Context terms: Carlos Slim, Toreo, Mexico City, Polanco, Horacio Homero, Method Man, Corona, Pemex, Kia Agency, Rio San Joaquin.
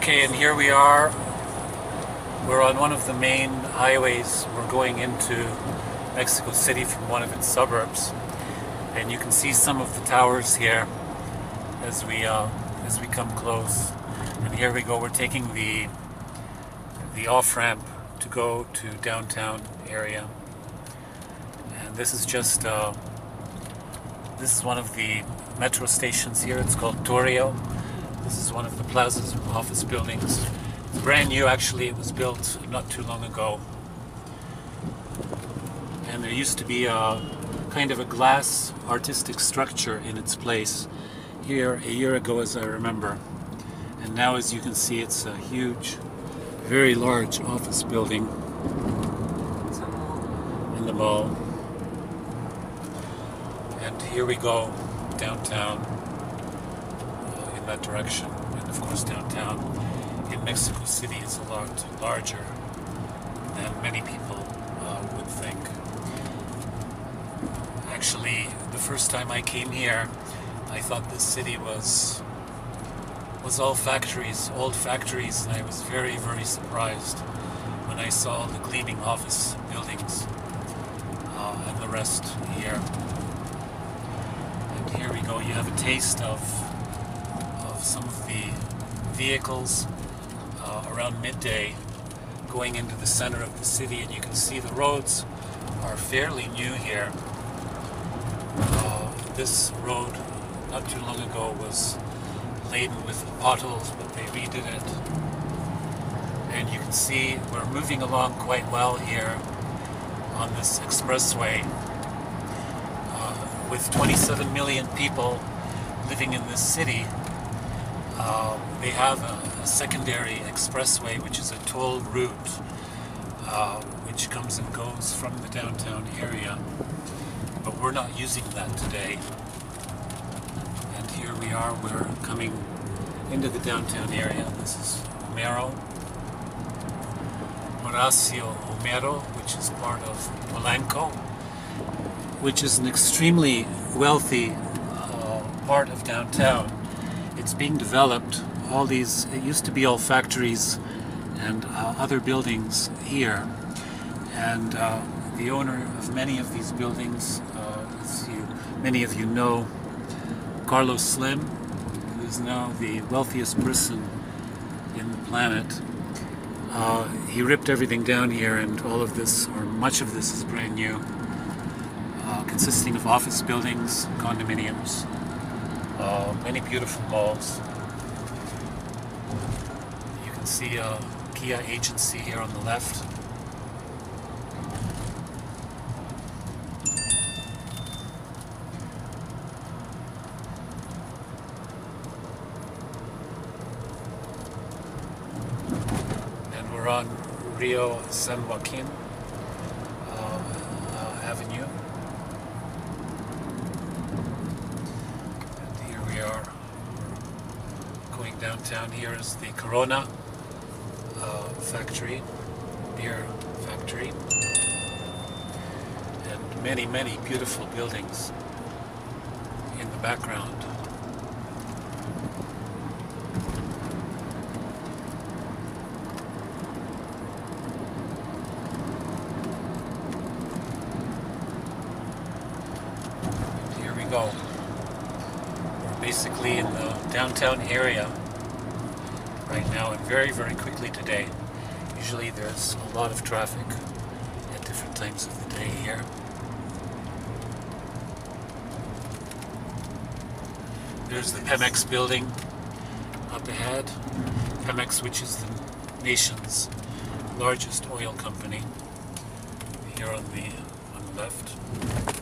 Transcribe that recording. Okay, and here we are. We're on one of the main highways. We're going into Mexico City from one of its suburbs, and you can see some of the towers here as we come close. And here we go. We're taking the off-ramp to go to downtown area. And this is just this is one of the metro stations here. It's called Toreo. This is one of the plazas of office buildings. It's brand new, actually. It was built not too long ago. And there used to be a kind of a glass artistic structure in its place here a year ago, as I remember. And now, as you can see, it's a huge, very large office building in the mall. And here we go, downtown. That direction, and of course downtown in Mexico City is a lot larger than many people would think. Actually, the first time I came here, I thought this city was all factories, old factories, and I was very, very surprised when I saw the gleaming office buildings and the rest here. And here we go. You have a taste of some of the vehicles around midday going into the center of the city, and you can see the roads are fairly new here. This road not too long ago was laden with potholes, but they redid it. And you can see we're moving along quite well here on this expressway with 27 million people living in this city. They have a secondary expressway, which is a toll route, which comes and goes from the downtown area, but we're not using that today. And here we are, we're coming into the downtown area. This is Horacio Homero, which is part of Polanco, which is an extremely wealthy part of downtown. It's being developed. All these, it used to be all factories and other buildings here, and the owner of many of these buildings, as many of you know, Carlos Slim, who is now the wealthiest person in the planet. He ripped everything down here, and all of this, or much of this, is brand new, consisting of office buildings, condominiums, many beautiful malls. You can see Kia Agency here on the left. And we're on Rio San Joaquin Avenue. Downtown here is the Corona factory, beer factory, and many, many beautiful buildings in the background. And here we go. We're basically in the downtown area right now, and very, very quickly today. Usually there's a lot of traffic at different times of the day here. There's the Pemex building up ahead. Pemex, which is the nation's largest oil company, here on the left.